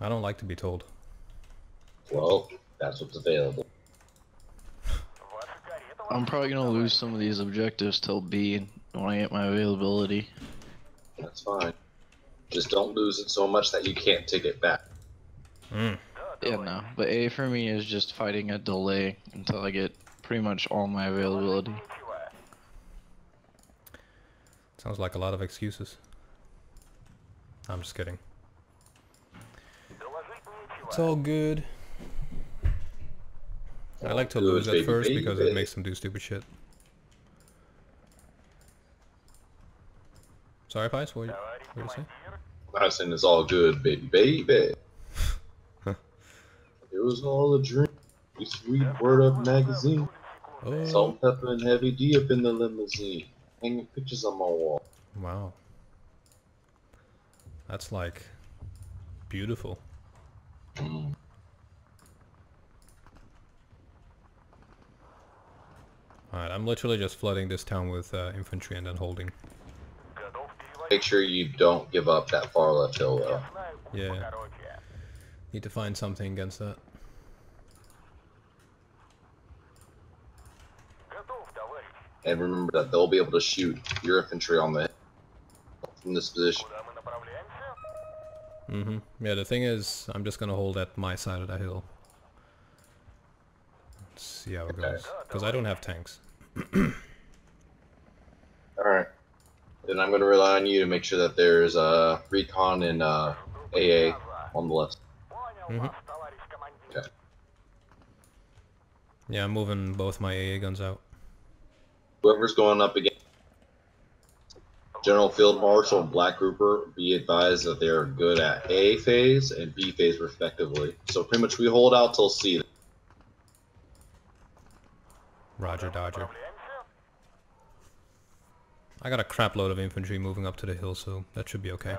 I don't like to be told. Well, that's what's available. I'm probably gonna lose some of these objectives till B when I get my availability. That's fine. Just don't lose it so much that you can't take it back. Mm. Yeah, no. But A for me is just fighting a delay until I get pretty much all my availability. Sounds like a lot of excuses. I'm just kidding. It's all good. I like to lose at first because it makes them do stupid shit. Sorry, Pies, what were you saying? I was saying it's all good, baby, baby. It was all a dream. The sweet Word Up magazine. Oh. Salt, pepper, and Heavy D up in the limousine. Hanging pictures on my wall. Wow. That's like beautiful. Mm. Alright, I'm literally just flooding this town with infantry and then holding. Make sure you don't give up that far left hill though. Yeah. Need to find something against that. And remember that they'll be able to shoot your infantry on the head from this position. Mm-hmm. Yeah, the thing is, I'm just gonna hold at my side of the hill. Let's see how it goes. Because I don't have tanks. Alright. Then I'm gonna rely on you to make sure that there's recon and AA on the left. Mm-hmm. Okay. Yeah, I'm moving both my AA guns out. Whoever's going up against General Field Marshal and Black Grouper, be advised that they are good at A phase and B phase respectively. So pretty much we hold out till C. Roger, Dodger. I got a crap load of infantry moving up to the hill, so that should be okay.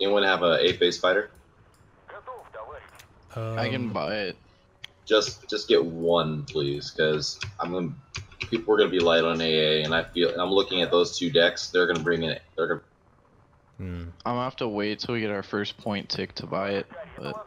Anyone have an A phase fighter? I can buy it. Just get one, please, because people are gonna be light on AA, and I'm looking at those two decks. They're gonna bring it. I'm gonna have to wait till we get our first point tick to buy it. But...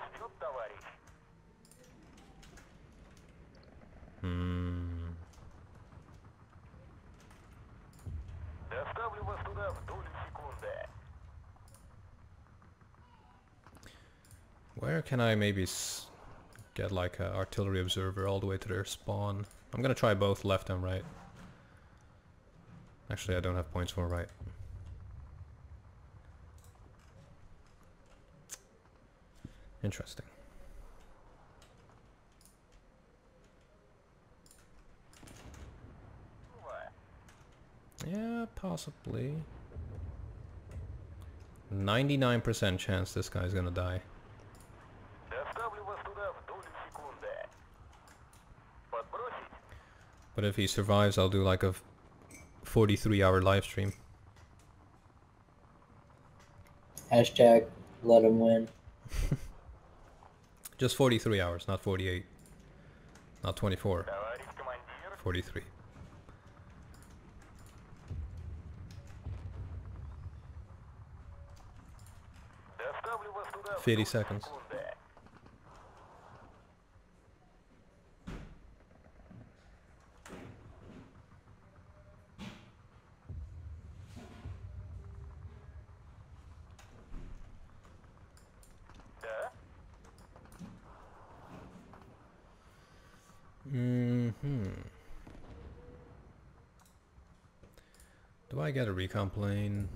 Where can I maybe? Get like an artillery observer all the way to their spawn. I'm gonna try both left and right. Actually, I don't have points for right. Interesting. Yeah, possibly. 99% chance this guy's gonna die. But if he survives, I'll do like a 43-hour live stream. Hashtag let him win. Just 43 hours, not 48. Not 24. 43. Thirty seconds. Do I get a recon plane?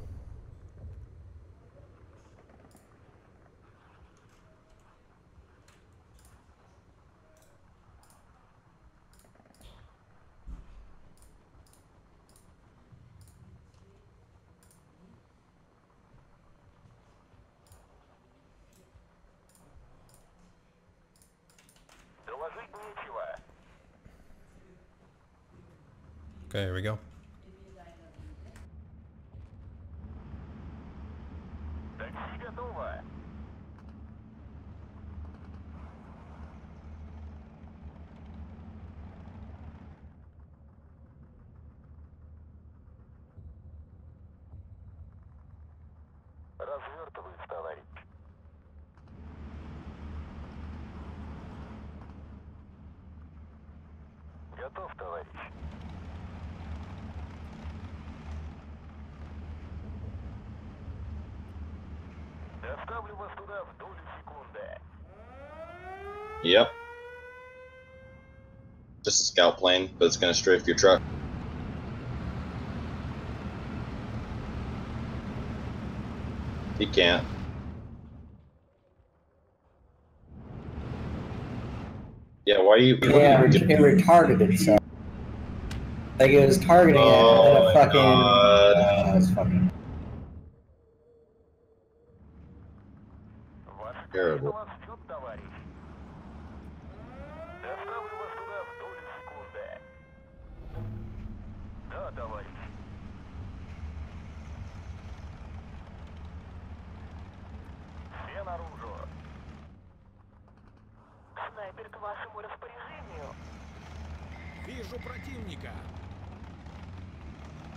Okay, here we go. Готов, товарищ. Доставлю вас туда в долю секунды. Yep. Just a scout plane, but it's gonna strafe your truck. He can't. Yeah, why are you... Yeah, it retargeted, so... Like, it was targeting it, and then a fucking... it was fucking... Terrible. Вижу противника.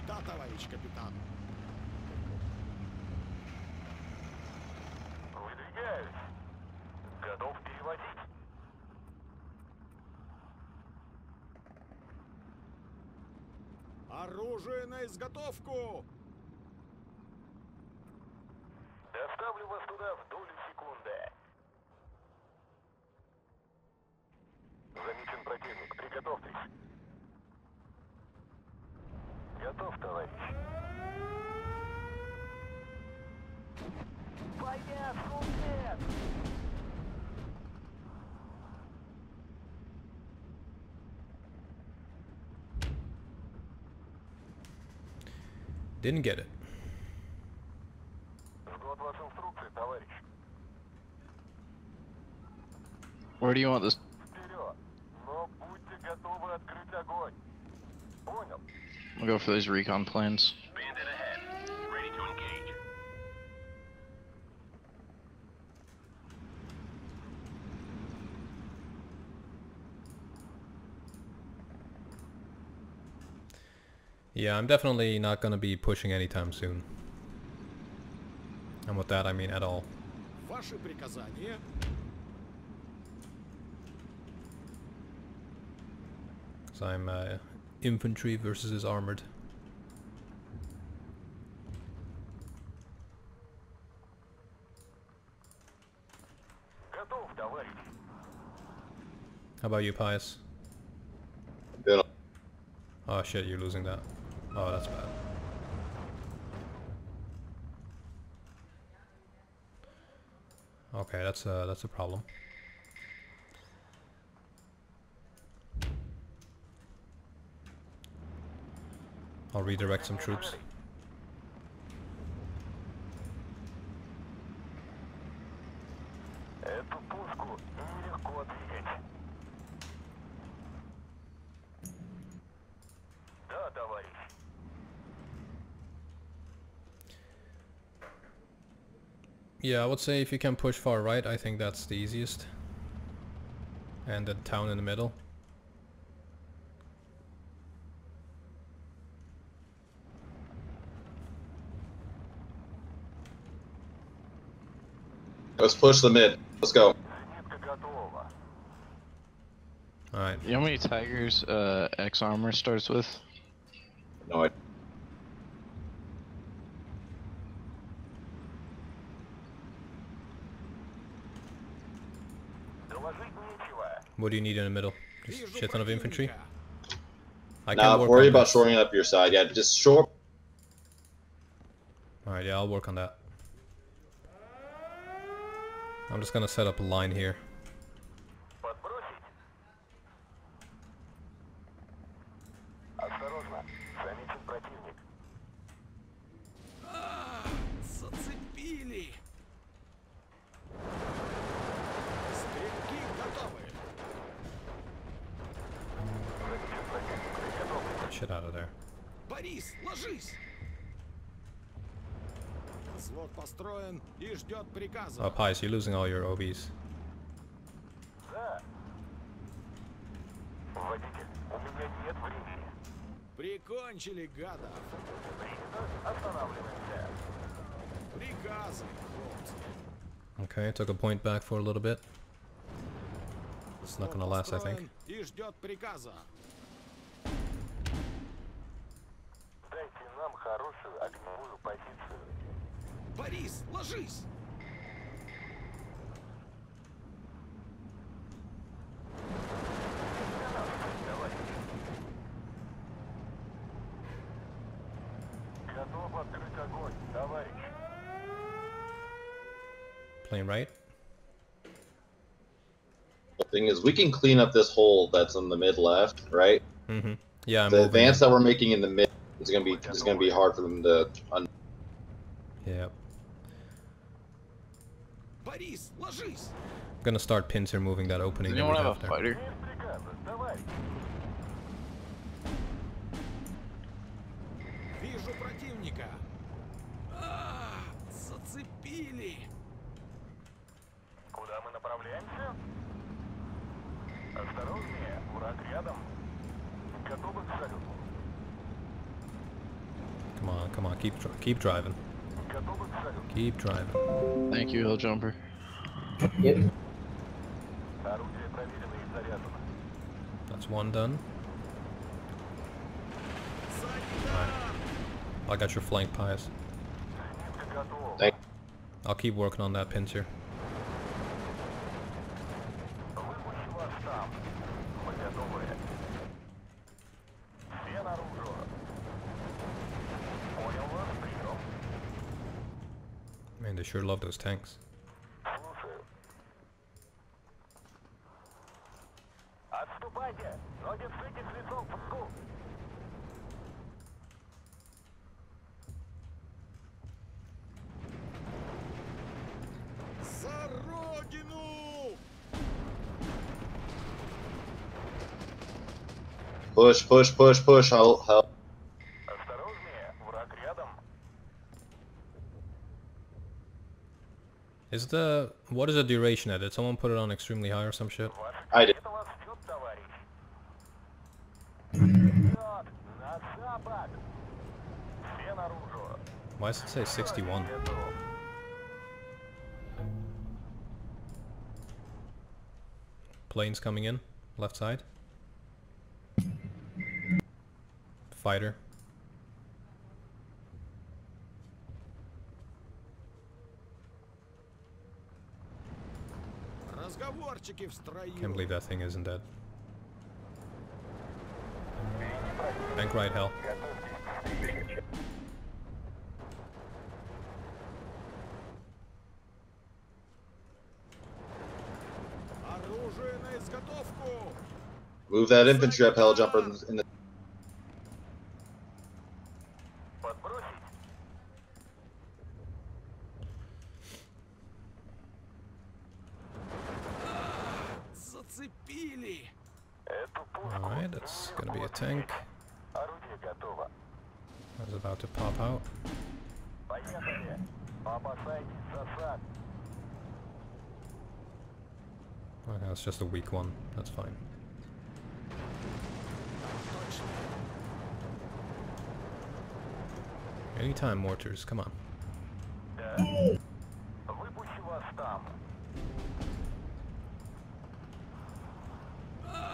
Да, товарищ капитан. Выдвигаюсь. Готов переводить. Оружие на изготовку. Доставлю вас туда в долю секунды. Замечен противник. Приготовьтесь. Готов, товарищ. Пойдя, сумнет! Didn't get it. Жду от вас инструкции, товарищ. Where do you want this? I'll go for these recon planes. Bandit ahead, ready to engage. Yeah, I'm definitely not going to be pushing anytime soon. And with that, I mean at all. Ваши приказания. So I'm infantry versus armored. How about you, Pius? Yeah. Oh shit, you're losing that. Oh, that's bad. Okay, that's a problem. I'll redirect some troops. Yeah, I would say if you can push far right, I think that's the easiest. And the town in the middle. Let's push the mid. Let's go. Alright. You know how many Tigers X armor starts with? No, I... What do you need in the middle? Just shit ton of infantry? Nah, worry about shoring up your side. Yeah, just shore... Alright, yeah, I'll work on that. I'm just gonna set up a line here. Shit out of there. Борис, ложись! Oh, Pius, you're losing all your OBs. Okay, took a point back for a little bit. It's not gonna last, I think. хорошую огневую позицию. Борис, ложись! Plane right. The thing is, we can clean up this hole that's in the mid left, right? Mm-hmm. Yeah. The advance that we're making in the mid is gonna be hard for them to. Yeah. I'm gonna start pins here, moving that opening. You want to have a fighter? Come on, come on, keep driving. Keep driving. Thank you, hill jumper. Yep. That's one done. Right. I got your flank pies. Thank you. I'll keep working on that pincer. Man, they sure love those tanks. Push, push, push, push, help. Is the... what is the duration at? Did someone put it on extremely high or some shit? I did. Why does it say 61? Planes coming in, left side. Fighter. Can't believe that thing isn't dead. Bank right, hell. Move that infantry up, hell jumper in the... Alright, that's gonna be a tank. I was about to pop out. Okay, that's just a weak one. That's fine. Anytime, mortars, come on.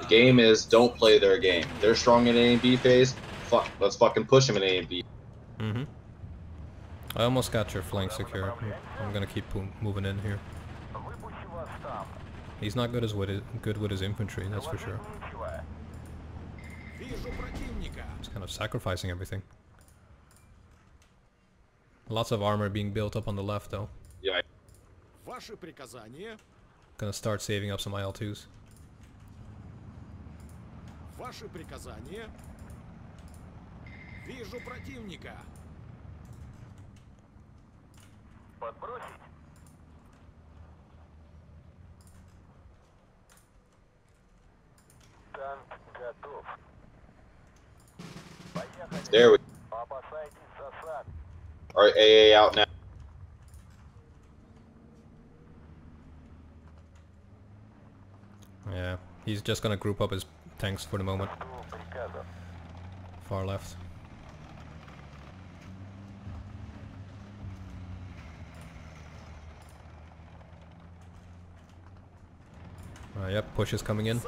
The game is don't play their game. They're strong in A and B phase. Fuck, let's fucking push them in A and B. Mm-hmm. I almost got your flank secure. I'm gonna keep moving in here. He's not good as with his infantry, that's for sure. He's kind of sacrificing everything. Lots of armor being built up on the left, though. Yeah. Gonna start saving up some IL-2s. There we go. Alright, AA out now. Yeah, he's just gonna group up his tanks for the moment. Far left. Yep, push is coming in.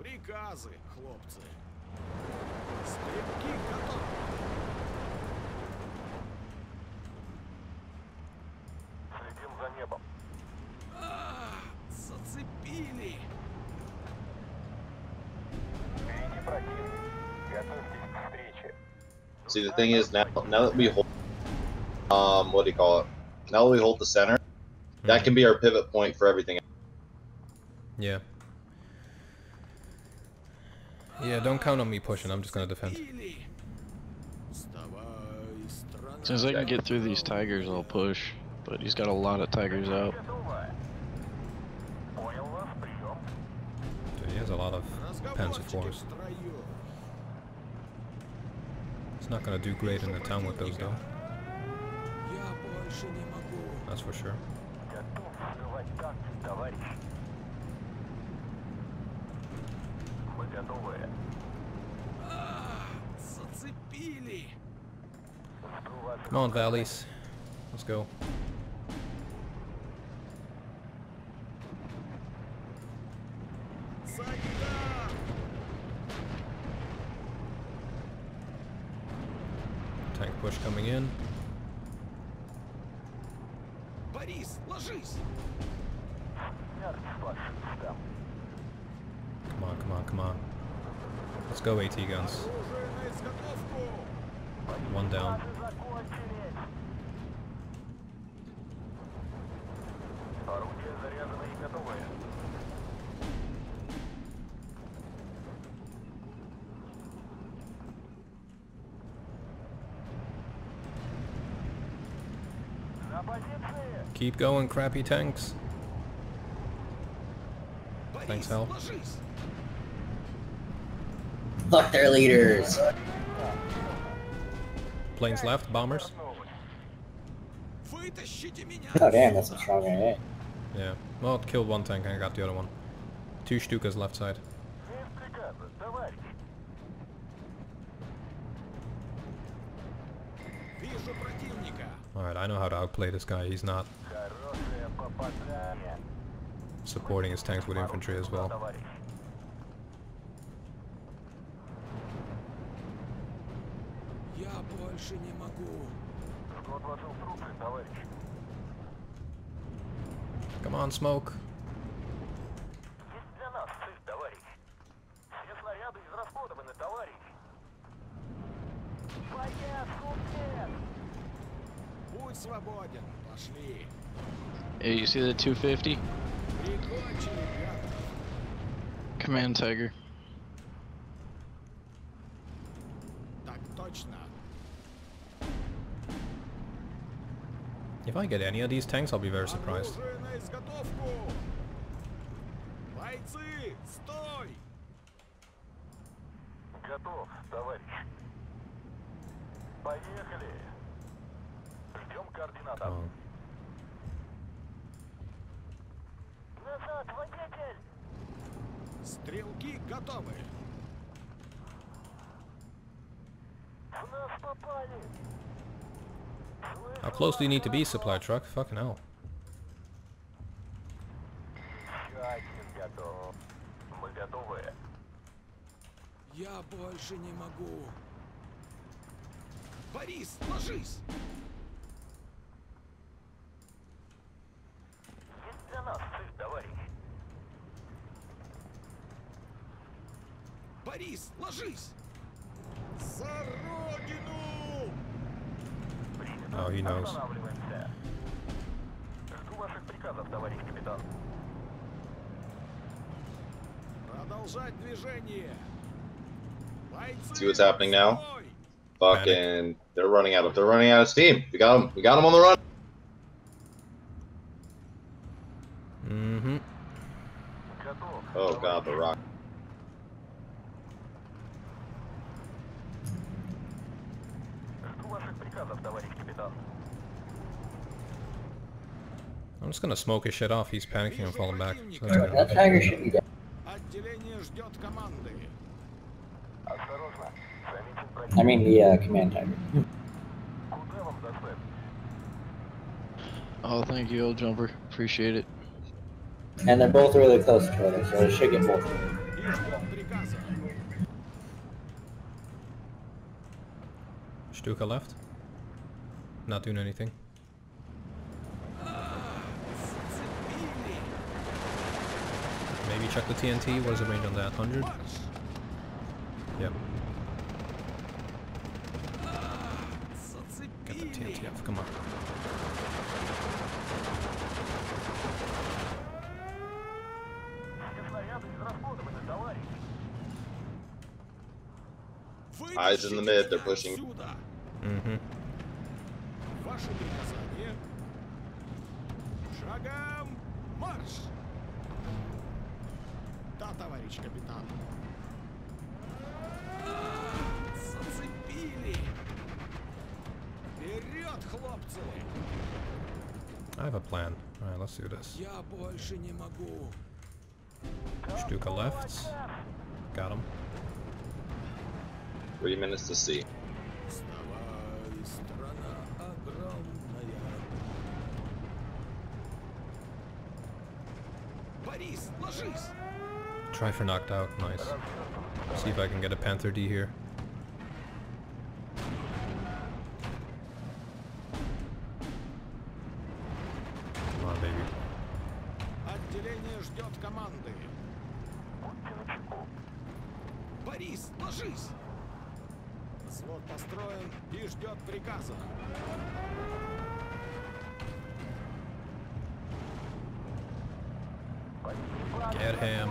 Приказы, хлопцы. Стрелки готовы. Следим за небом. Зацепили. Впереди противник. Готовьтесь к встрече. See, the thing is, now that we hold, now that we hold the center, that can be our pivot point for everything else. Yeah. Yeah, don't count on me pushing, I'm just gonna defend. Since I can get through these tigers, I'll push, but he's got a lot of tigers out. Dude, he has a lot of panzer force. It's not gonna do great in the town with those, though. That's for sure. Come on, Valleys. Let's go. Tank push coming in. Борис, ложись! Come on, come on, come on. Let's go AT guns. One down. Keep going, crappy tanks. Thanks, Hal. Fuck their leaders. Planes left, bombers. Oh damn, that's a strong AA. Yeah. Well, it killed one tank and I got the other one. Two Stukas left side. Alright, I know how to outplay this guy. He's not supporting his tanks with infantry as well. Come on, smoke. Hey, you see the 250? Command Tiger. If I get any of these tanks, I'll be very surprised. Oh. How close do you need to be, supply truck? Fucking hell. Борис, ложись! Борис, ложись! Oh, he knows. See what's happening now? Fucking, they're running out of steam. We got them on the run. Oh god, the rock. I'm just gonna smoke his shit off. He's panicking and falling back. So that tiger should be dead. I mean the command tiger. Oh, thank you, old jumper. Appreciate it. And they're both really close to each other, so it should get both of them. Stuka left. Not doing anything. Maybe check the TNT. What is the range on that? 100? Yep. Get the TNT off. Come on. Eyes in the mid, they're pushing. Mm-hmm. I have a plan. Alright, let's do this. Stuka left. Got him. 3 minutes to see. Try for knocked out. Nice. See if I can get a Panther D here. Come on, baby. Get him.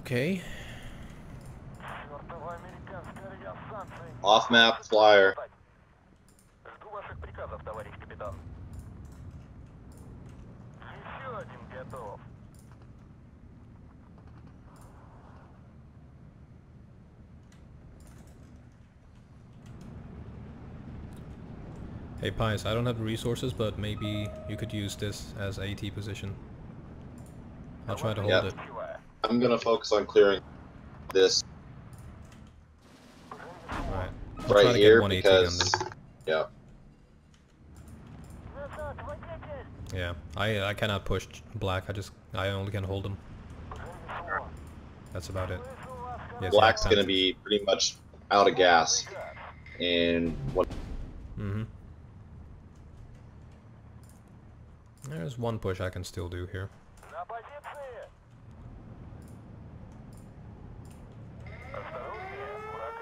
Okay. Off map flyer. Hey Pius, I don't have the resources, but maybe you could use this as AT position. I'll try to hold it. I'm gonna focus on clearing this right here because yeah. I cannot push black. I only can hold him. That's about it. Yes, Black's gonna be pretty much out of gas in one. Mm-hmm. There's one push I can still do here.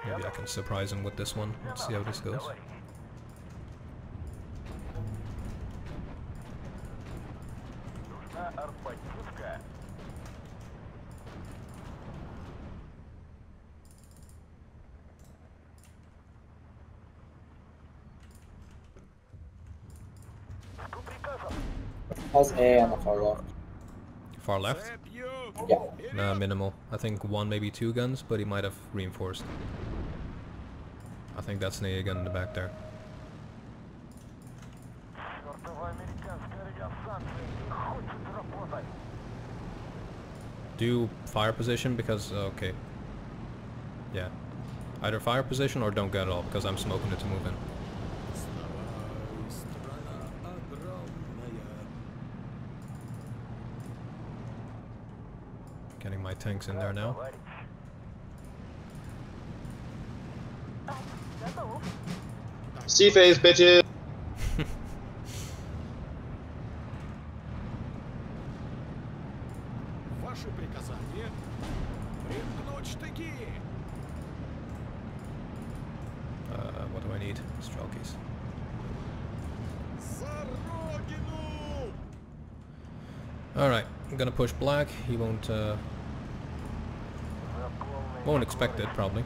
Maybe I can surprise him with this one. Let's see how this goes. How's A on the far left? Far left? Yeah. Nah, minimal. I think one, maybe two guns, but he might have reinforced. I think that's an AA gun in the back there. Do fire position because, okay. Yeah. Either fire position or don't get it all because I'm smoking it to move in. Getting my tanks in there now. C-phase, bitches! What do I need? Strelkies. Alright, I'm gonna push black. He won't expect it, probably.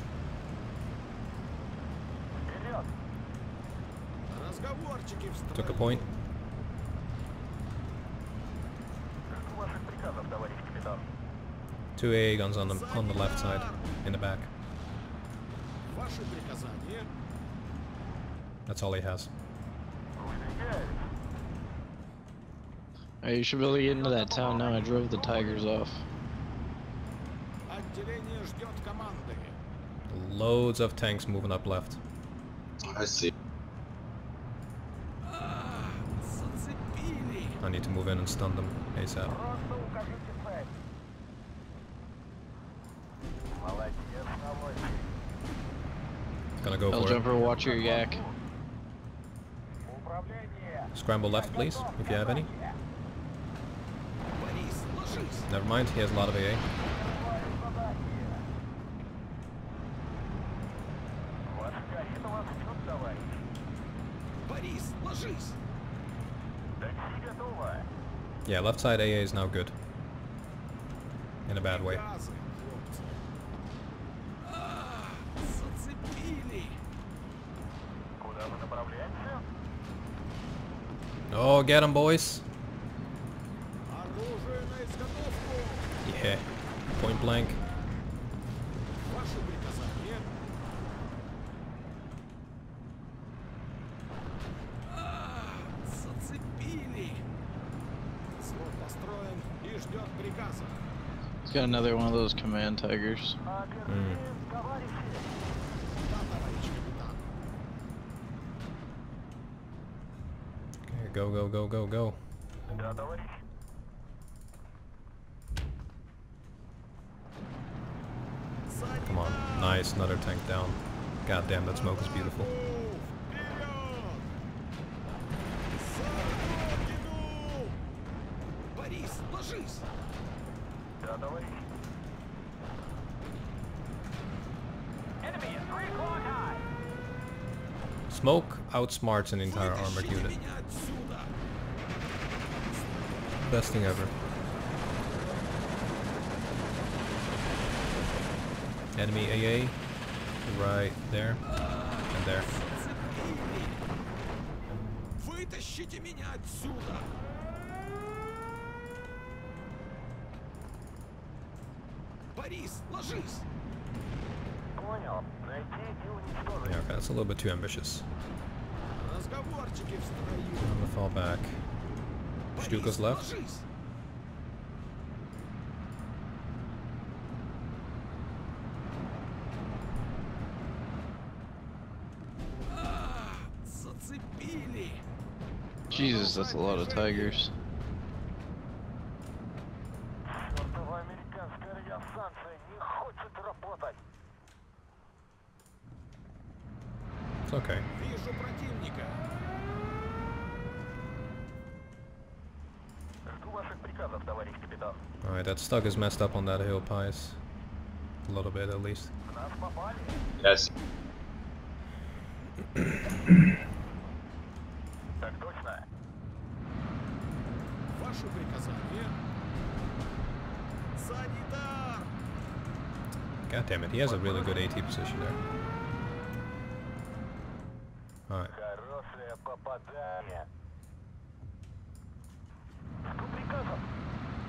Took a point. Two AA guns on the left side, in the back. That's all he has. You should be able to get into that town now. I drove the Tigers off. Loads of tanks moving up left. I see. I need to move in and stun them ASAP. Gonna go for it. Jumper, watch your yak. Scramble left, please, if you have any. Never mind, he has a lot of AA. Yeah, left side AA is now good. In a bad way. Oh, get him, boys! Yeah, point blank. He's got another one of those command tigers. Okay, go, go, go, go, go. Come on, nice, another tank down. God damn, that smoke is beautiful. Smoke outsmarts an entire armored unit. Best thing ever. Enemy AA, right there, and there. Yeah, okay, that's a little bit too ambitious. I'm gonna fall back. Stuka's left. Jesus, that's a lot of tigers. It's okay. Alright, that Stug is messed up on that hill, Pies. A little bit, at least. Yes. God damn it, he has a really good AT position there. Alright.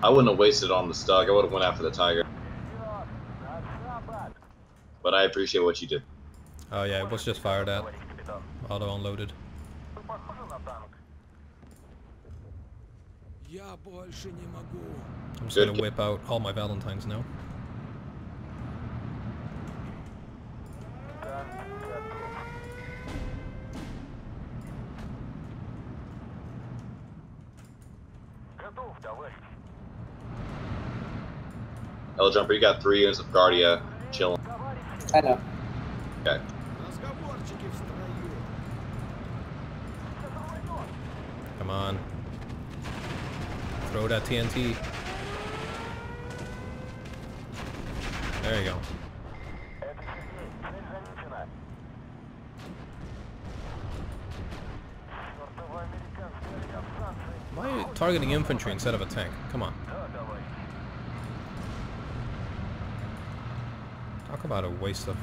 I wouldn't have wasted on the Stug, I would have went after the Tiger. But I appreciate what you did. Oh yeah, it was just fired at. Auto unloaded. I'm just gonna whip out all my Valentines now. Hell Jumper, you got 3 units of Guardia chilling. I know. Okay. Come on. Throw that TNT. There you go. Why are you targeting infantry instead of a tank? Come on. Talk about a waste of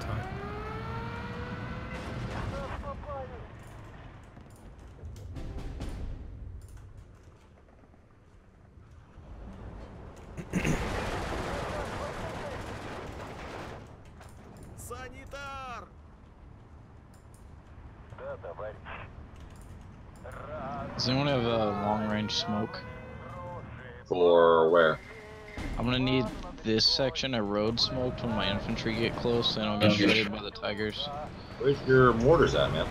time. Does anyone have a long-range smoke? For where? I'm gonna need this section of road smoked when my infantry get close, so they don't get shredded by the tigers. Where's your mortars at, man?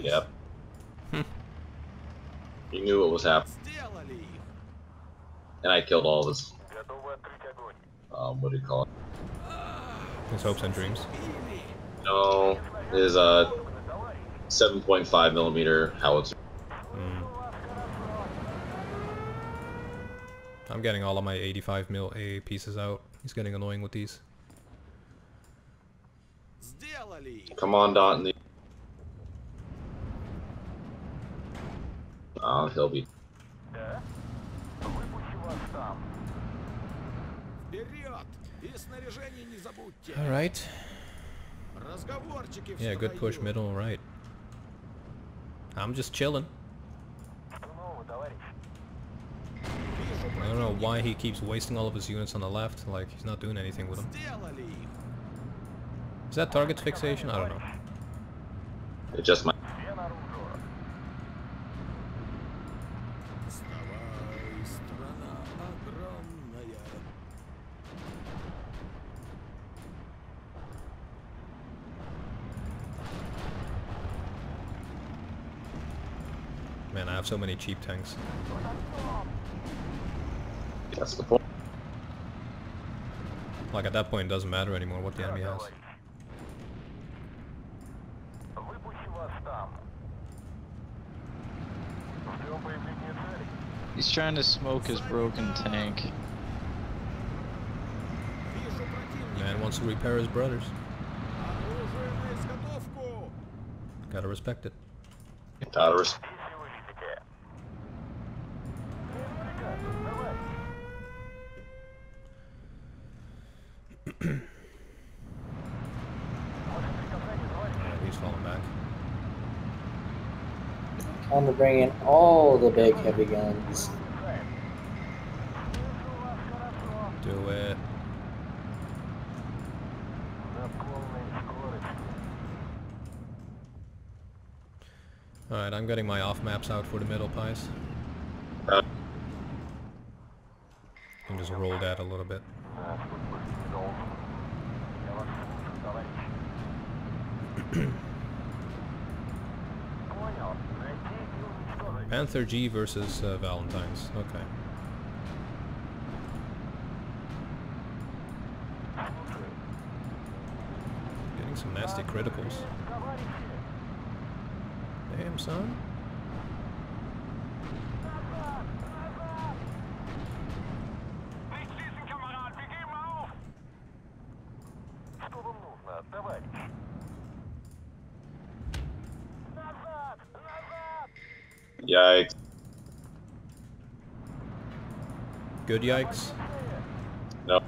Yep. He knew what was happening. And I killed all of us. What do you call it? His hopes and dreams. No, it is a 7.5 millimeter howitzer. I'm getting all of my 85 mil AA pieces out. He's getting annoying with these. Commandant. He'll be. Alright. Yeah, good push, middle right. I'm just chilling. I don't know why he keeps wasting all of his units on the left, like he's not doing anything with them. Is that target fixation? I don't know. It just might. Man, I have so many cheap tanks. That's the point. Like at that point, it doesn't matter anymore what the enemy has. He's trying to smoke his broken tank. Man wants to repair his brothers. Gotta respect it. Gotta respect it. He's falling back. Time to bring in all the big heavy guns. Do it. Alright, I'm getting my off maps out for the middle pies. And just roll that a little bit. Panther G versus Valentine's. Okay. Getting some nasty criticals. Damn, son. Yikes. Good yikes? No.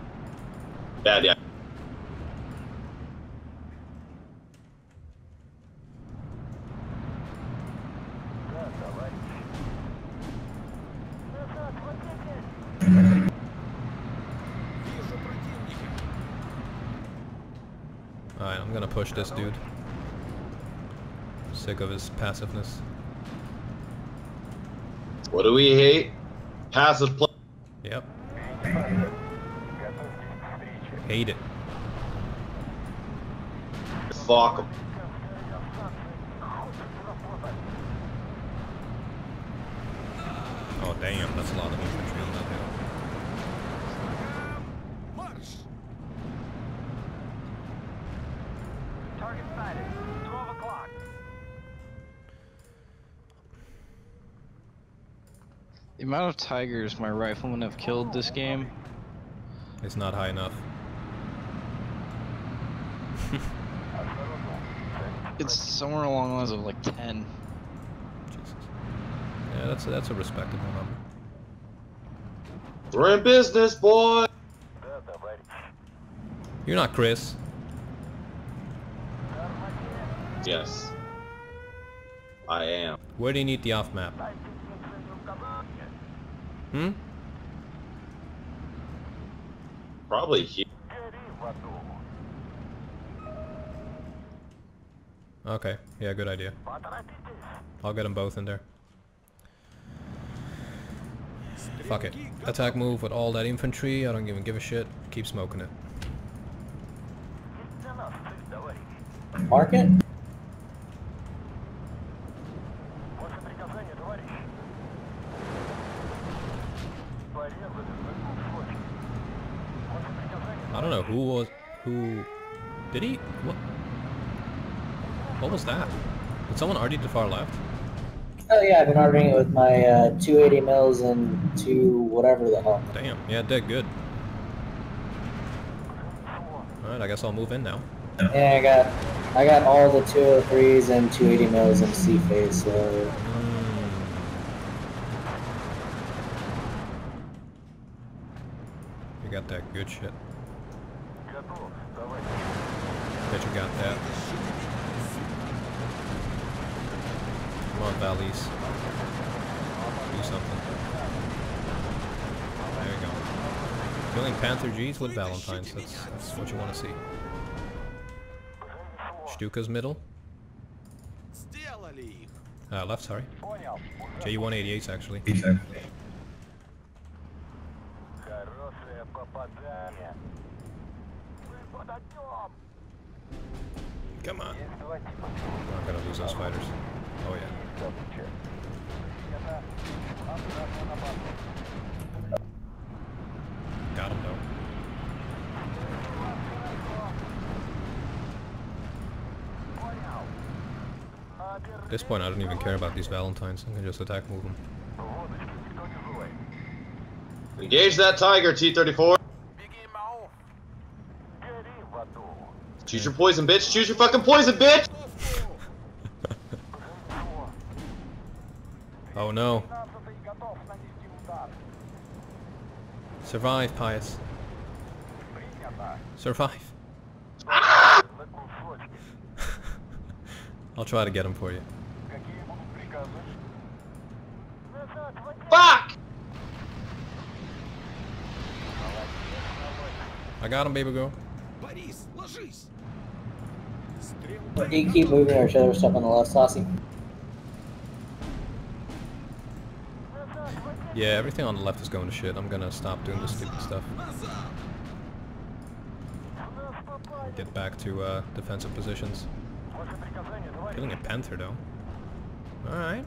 Bad yikes. Alright, I'm gonna push this dude. I'm sick of his passiveness. What do we hate? Passive play. Yep. Hate it. Fuck 'em. Oh damn, that's a lot of infantry on that hill. March. Target sighted. 12 o'clock. The amount of tigers my riflemen have killed this game is not high enough. It's somewhere along the lines of like 10. Jesus. Yeah, that's a respectable number. We're in business, boy. You're not Chris. Yes, I am. Where do you need the off map? Hmm? Probably here. Okay, yeah, good idea. I'll get them both in there. Fuck it. Attack move with all that infantry, I don't even give a shit. Keep smoking it. Mark it? I don't know who did he? What was that? Did someone already to the far left? Oh yeah, I've been arguing it with my 280 mils and two whatever the hell. Damn, yeah, it did good. Alright, I guess I'll move in now. Yeah, I got all the 203s and 280 mils in C phase, so... You got that good shit. Bet you got that. Come on, Valise. Do something. There you go. Killing Panther G's with Valentines. That's what you want to see. Stuka's middle. Left, sorry. Ju-188's actually. Exactly. Come on. We're not gonna lose those fighters. Oh yeah. Got him though. At this point I don't even care about these Valentines. I can just attack move them. Engage that tiger, T-34. Choose your poison, bitch. Choose your fucking poison, bitch! Oh no. Survive, Pius. Survive. Ah! I'll try to get him for you. Fuck! I got him, baby girl. Do you keep moving or should I step on the left, Saucy? Yeah, everything on the left is going to shit. I'm gonna stop doing this stupid stuff. Get back to defensive positions. Killing a panther though. Alright.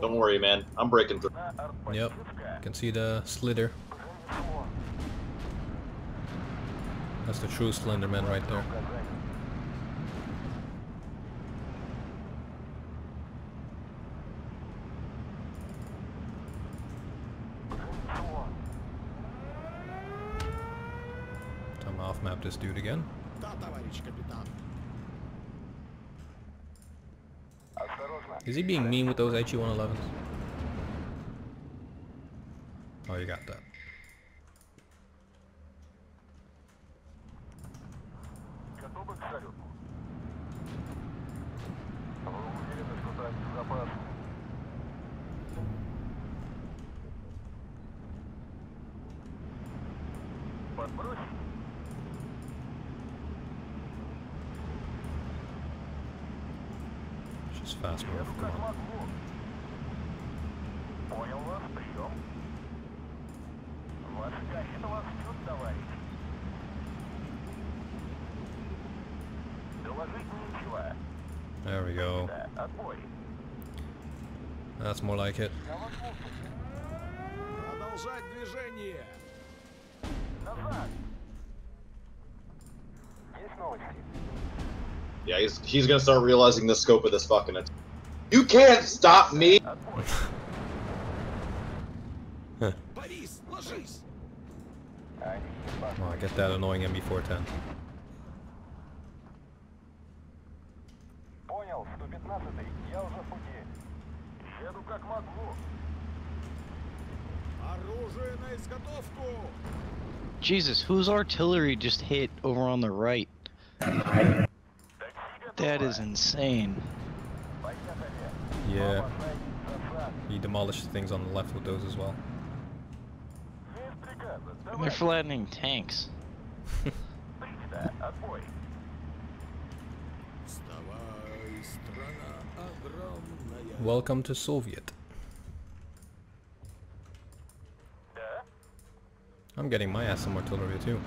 Don't worry, man. I'm breaking through. Yep. You can see the slither. That's the true Slenderman right there. So I'm off map this dude again. Is he being mean with those HE-111s? Oh, you got that. Just fast move, come on. There we go. That's more like it. Yeah, he's gonna start realizing the scope of this fucking attack. You can't stop me! Huh. Oh, I get that annoying MB410. Jesus, whose artillery just hit over on the right? That is insane. Yeah. He demolished things on the left with those as well. They're flattening tanks. Welcome to Soviet. I'm getting my ass some artillery too.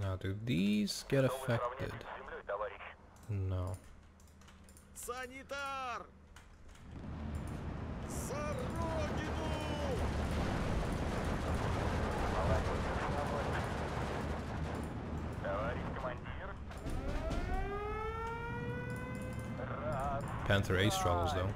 Now do these get affected? No. Panther A struggles though.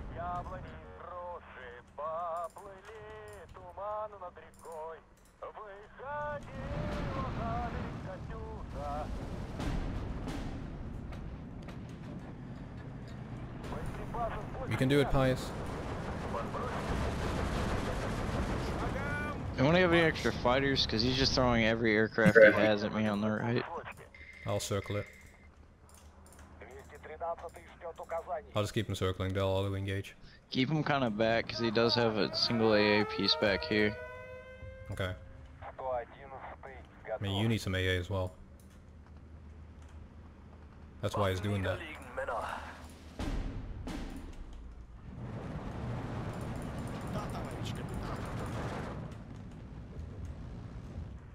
You can do it, Pius. I want to have any extra fighters, because he's just throwing every aircraft he has at me on the right. I'll circle it. I'll just keep him circling, they'll auto engage. Keep him kind of back, because he does have a single AA piece back here. Okay. I mean, you need some AA as well. That's why he's doing that.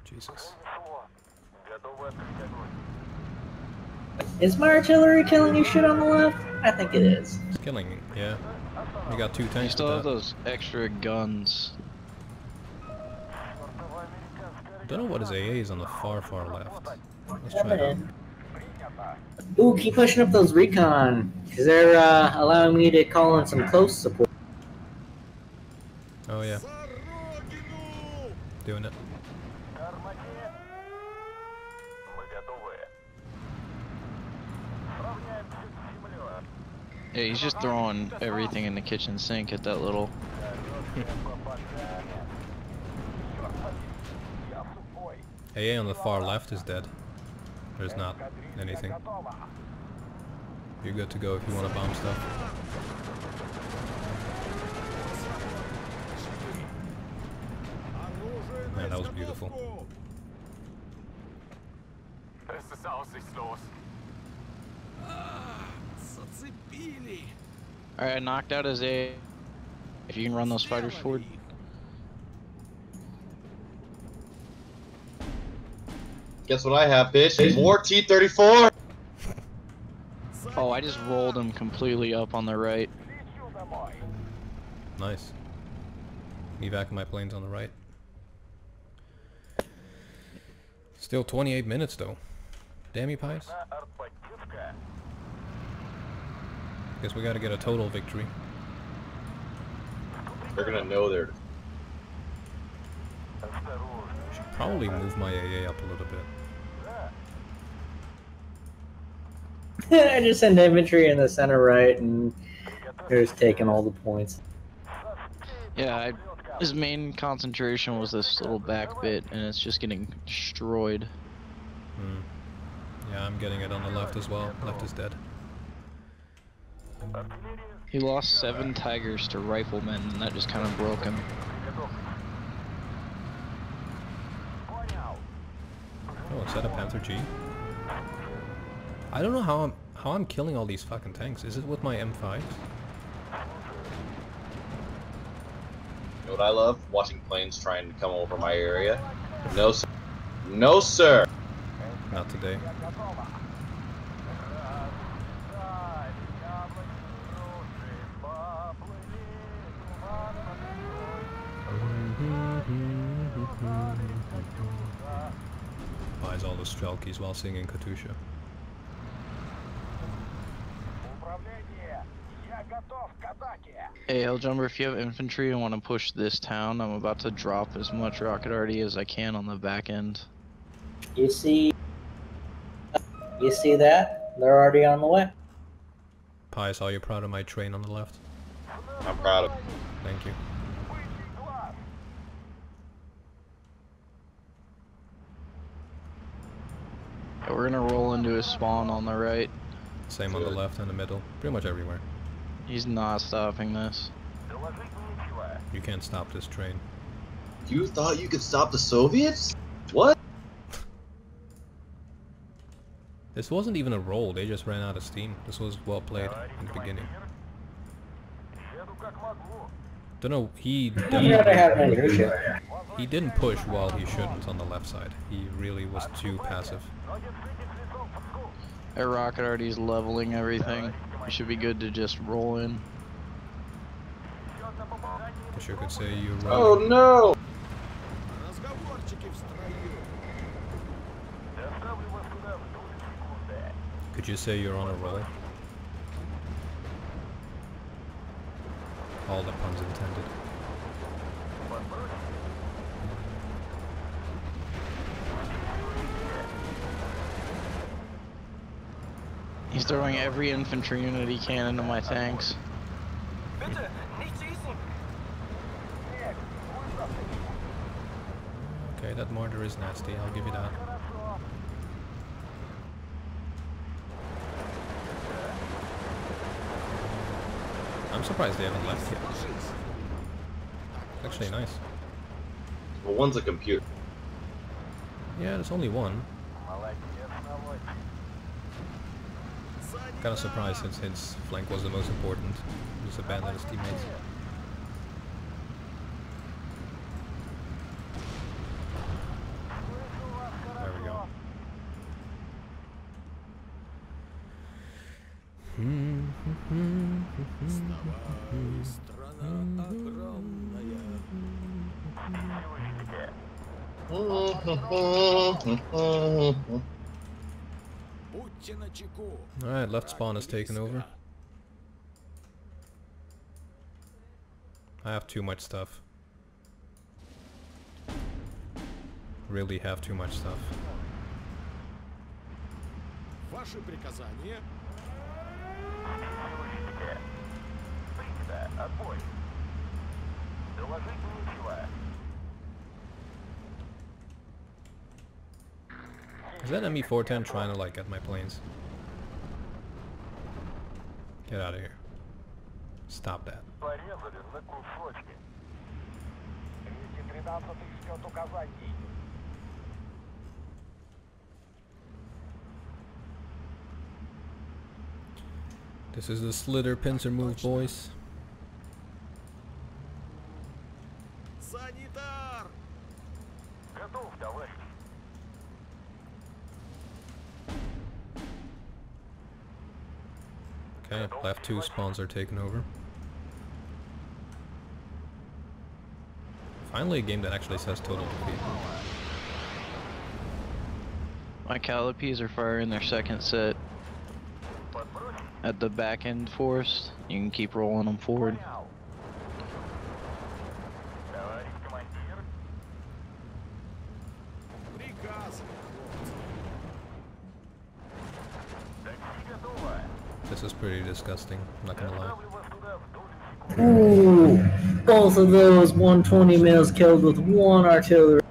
Jesus. Is my artillery killing you shit on the left? I think it is. It's killing you, yeah. You got two tanks. You still have those extra guns. Don't know what his AA is on the far left. Let's try it. Ooh, keep pushing up those recon, because they're allowing me to call in some close support. Oh yeah. Doing it. Yeah, he's just throwing everything in the kitchen sink at that little... AA on the far left is dead. There's not anything. You're good to go if you want to bomb stuff. Man, that was beautiful. Alright, I knocked out his A. If you can run those fighters forward. Guess what I have, bitch? More T-34! Oh, I just rolled him completely up on the right. Nice. Evac my planes on the right. Still 28 minutes though. Damn you, Pius. Guess we gotta get a total victory. They're gonna know they're... Should probably move my AA up a little bit. I just send infantry in the center right, and here's taking all the points. Yeah, his main concentration was this little back bit, and it's just getting destroyed. Yeah, I'm getting it on the left as well. Left is dead. He lost 7 Tigers to riflemen, and that just kind of broke him. Oh, is that a Panther G? I don't know how I'm killing all these fucking tanks. Is it with my M5? You know what I love? Watching planes trying to come over my area. No, sir. No, sir. Not today. Buys all the Strelkies while singing Katusha. Hey, Helljumper, if you have infantry and want to push this town, I'm about to drop as much rocket arty as I can on the back end. You see that? They're already on the way. Pius, are you proud of my train on the left? I'm proud of it. Thank you. Yeah, we're gonna roll into his spawn on the right. Same on the left and the middle. Pretty much everywhere. He's not stopping this. You can't stop this train. You thought you could stop the Soviets? What? This wasn't even a roll, they just ran out of steam. This was well played in the beginning. Don't know, he didn't push while he shouldn't on the left side. He really was too passive. That rocket already is leveling everything. It should be good to just roll in. Guess you could say you roll. Oh no! Could you say you're on a roll? All the puns intended. He's throwing every infantry unit he can into my tanks. Okay, that mortar is nasty, I'll give you that. I'm surprised they haven't left yet. It's actually nice. Well, one's a computer. Yeah, there's only one. Kind of surprised since his flank was the most important. Just abandoned his teammates. There we go. Alright, left spawn is taken over. I have too much stuff. Really have too much stuff. Is that ME-410 trying to like get my planes? Get out of here. Stop that. This is the Slither pincer move, boys. Okay, left two spawns are taken over. Finally a game that actually says total defeat. My Calipes are firing their second set. At the back end force, you can keep rolling them forward. This is pretty disgusting, I'm not gonna lie. Ooh, both of those 120 mils killed with one artillery.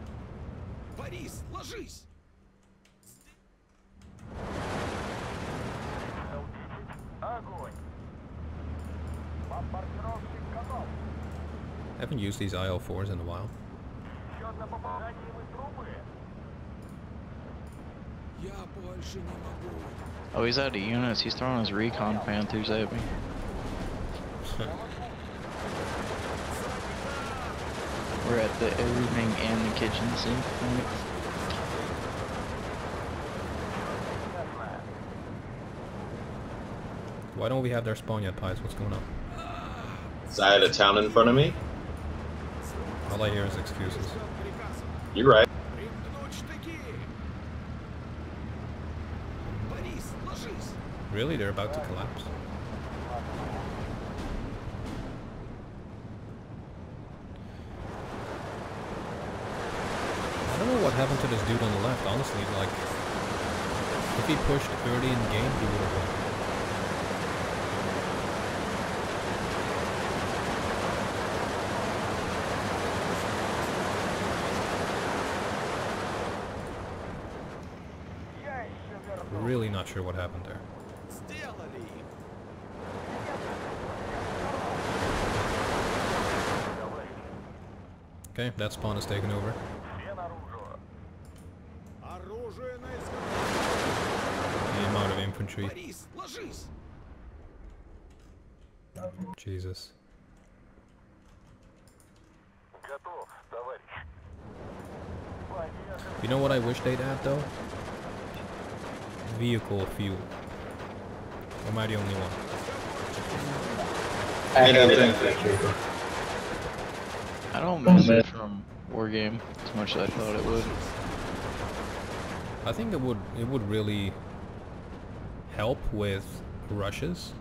I haven't used these IL-4s in a while. Oh, he's out of units. He's throwing his recon panthers at me. We're at the everything and the kitchen sink point. Why don't we have their spawn yet, Pies? What's going on? Is that a town in front of me? All I hear is excuses. You're right. Really? They're about to collapse. I don't know what happened to this dude on the left, honestly. Like, if he pushed early in the game, he would have won. Really not sure what happened there. Okay, that spawn is taken over. The amount of infantry. Jesus. You know what I wish they'd add though? Vehicle fuel. Or am I the only one? I don't think so. I don't miss it from Wargame as much as I thought it would. I think it would really help with rushes.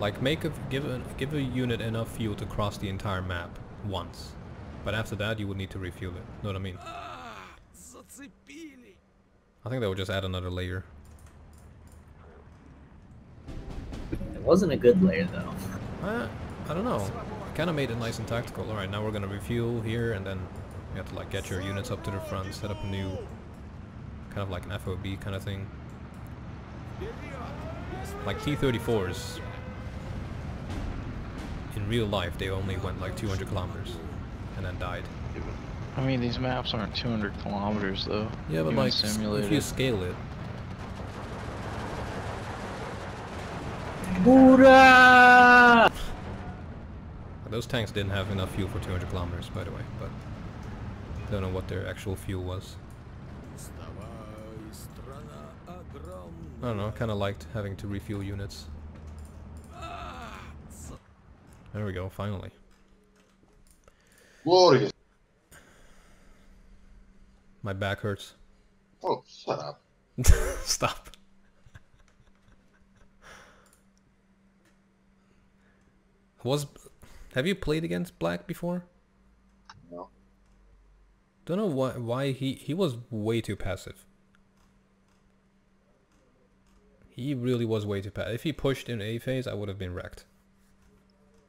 Like give a unit enough fuel to cross the entire map once, but after that you would need to refuel it. Know what I mean? I think that would just add another layer. It wasn't a good layer though. I don't know. Kind of made it nice and tactical. Alright, now we're gonna refuel here, and then you have to like get your units up to the front, set up a new kind of like an FOB kind of thing. Like T-34s in real life, they only went like 200 kilometers and then died. I mean, these maps aren't 200 kilometers though. Yeah, but even like simulated. If you scale it. Buddha! Those tanks didn't have enough fuel for 200 kilometers, by the way, but I don't know what their actual fuel was. I don't know, I kind of liked having to refuel units. There we go, finally. Glorious! My back hurts. Oh, shut up. Stop. Have you played against Black before? No. Don't know why he was way too passive. He really was way too passive. If he pushed in A phase, I would have been wrecked.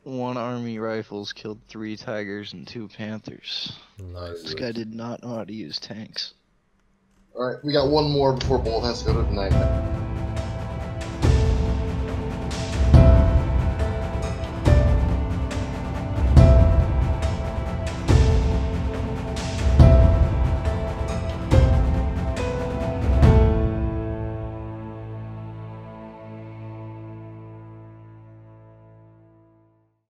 One army rifles killed 3 Tigers and 2 Panthers. Nice. This guy did not know how to use tanks. Alright, we got one more before Bolt has to go to the night.